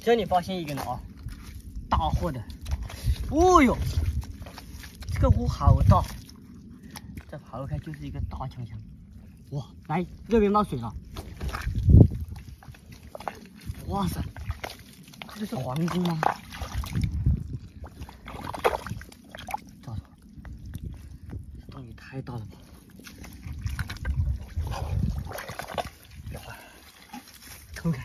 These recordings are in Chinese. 这里发现一根了啊，大货的。哦哟，这个窝好大，再刨开就是一个大枪枪。哇，来这边冒水了。哇塞，这是黄金吗？ 太大了吧！冲开！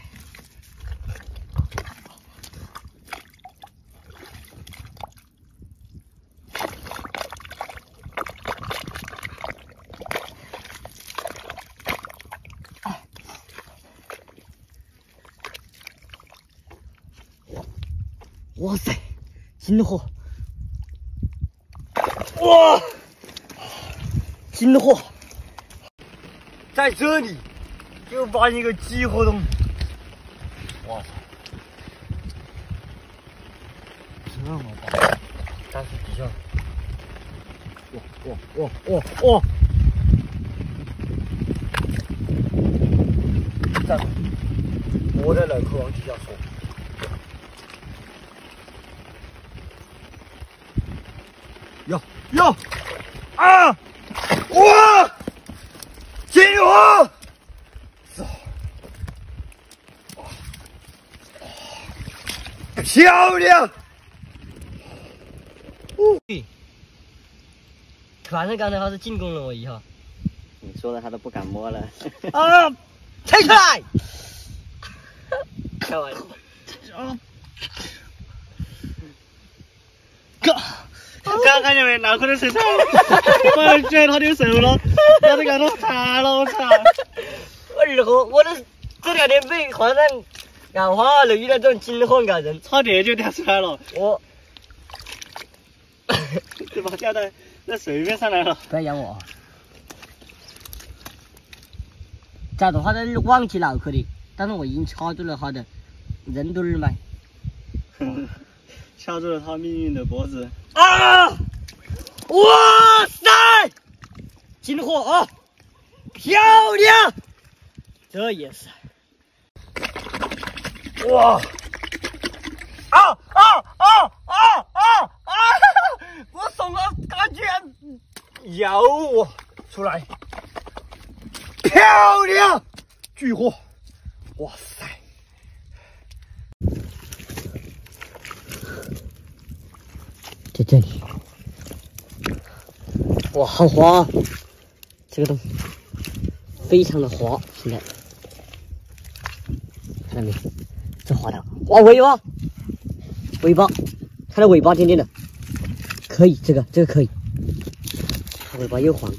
哇塞，金货！哇！ 金货，在这里又发现一个鸡活洞，哇塞，这么大，但是底下，哇，站住！我在脑壳往底下缩。 哟，啊！ 哇！金鱼，走！漂亮！哦，反正刚才他是进攻了我一下。你说了，他都不敢摸了。啊！抬出来！开玩笑。啊！哥。 刚看见没？脑壳都扯上，我撅他的手了，他都感到馋了，我操！我二货，我都这两天被皇上感化了，遇到这种金货感人，差点就掉出来了。我，怎么掉到那水面上来了？不要咬我啊！假如他在忘记脑壳的，但是我已经掐住了他的人头脉。掐住了他命运的脖子啊！哇塞，金货啊，漂亮！这也是，哇！啊！我送啊，他居然咬我出来，漂亮！巨货，哇塞！ 在这里，哇，好滑！这个洞非常的滑，现在看到没？这滑的，哇，尾巴，看到尾巴尖尖的，可以，这个可以，它尾巴又黄，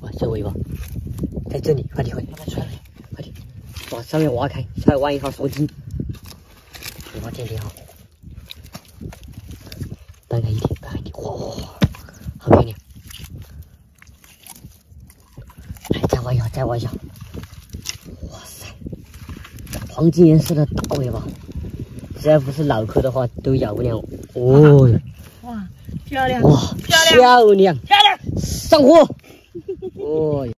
哇，这尾巴在这里，快点，把它出来，快点，把上面挖开，下面挖一条梭金。 尾巴尖尖哈，掰开一点，哇，好漂亮！来，再挖一下，哇塞，黄金颜色的大尾巴，只要不是脑壳的话，都咬不了我。哦，哇，漂亮！哇，漂亮！上货！哦。